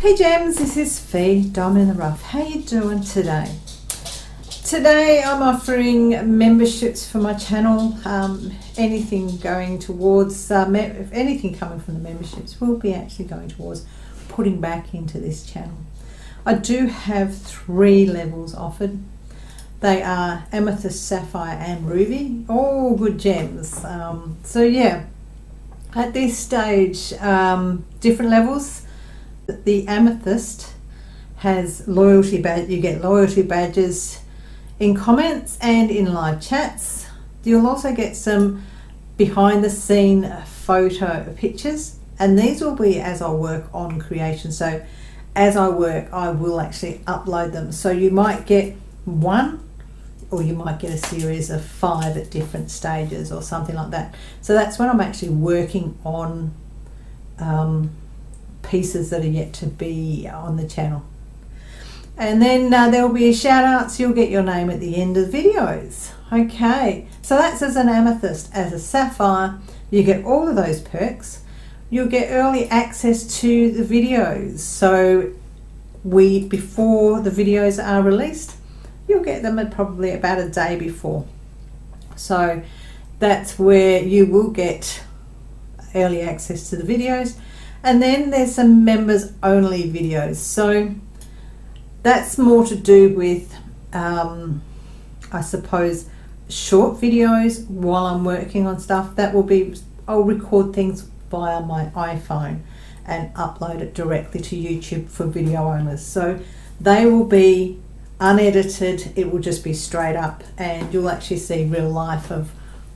Hey Gems, this is Fi Diamond in the Rough. How you doing today? Today I'm offering memberships for my channel. Anything going towards, anything coming from the memberships will be actually going towards putting back into this channel. I do have 3 levels offered. They are Amethyst, Sapphire and Ruby, all good gems. So yeah, at this stage, different levels. The Amethyst has loyalty badge. You get loyalty badges in comments and in live chats. You'll also get some behind the scene photo pictures, and these will be as I work on creation. So as I work, I will actually upload them. So you might get one, or you might get a series of 5 at different stages or something like that. So that's when I'm actually working on pieces that are yet to be on the channel. And then there will be a shout out, so you'll get your name at the end of the videos. Okay, so that's as an Amethyst. As a Sapphire, you get all of those perks. You'll get early access to the videos. So before the videos are released, you'll get them at probably about a day before. So that's where you will get early access to the videos. And then there's some members only videos. So that's more to do with, I suppose, short videos while I'm working on stuff. That will be, I'll record things via my iPhone and upload it directly to YouTube for video owners. So they will be unedited, it will just be straight up, and you'll actually see real life of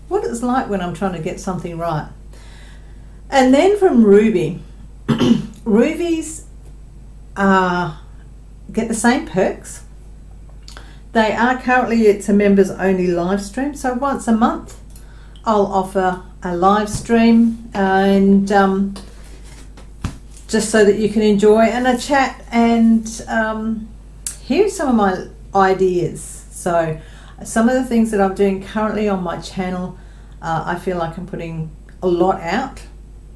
what it's like when I'm trying to get something right. And then from Ruby, Rubies get the same perks. They are currently, it's a members only live stream, so once a month I'll offer a live stream, and just so that you can enjoy and a chat and here's some of my ideas. So some of the things that I'm doing currently on my channel, I feel like I'm putting a lot out,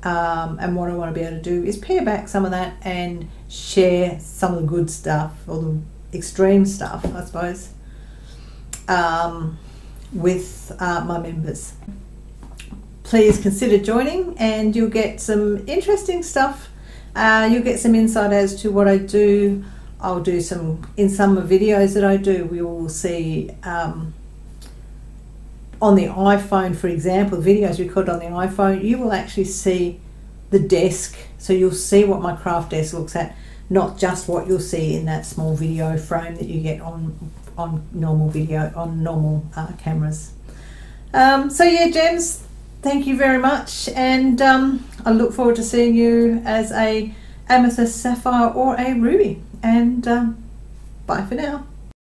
and what I want to be able to do is pare back some of that and share some of the good stuff, or the extreme stuff I suppose, with my members. Please consider joining and you'll get some interesting stuff. You'll get some insight as to what I do. I'll do some, in some videos that I do, we will see on the iPhone, for example, videos recorded on the iPhone, you will actually see the desk. So you'll see what my craft desk looks at, not just what you'll see in that small video frame that you get on normal video, on normal cameras. So yeah, Gems, thank you very much, and I look forward to seeing you as a Amethyst, Sapphire or a Ruby. And bye for now.